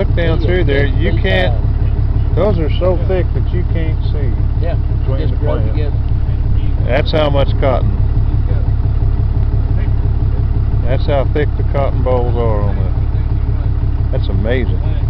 look down through there, you can't, those are so thick that you can't see. Yeah, between the plants. That's how much cotton. That's how thick the cotton bolls are on that. That's amazing.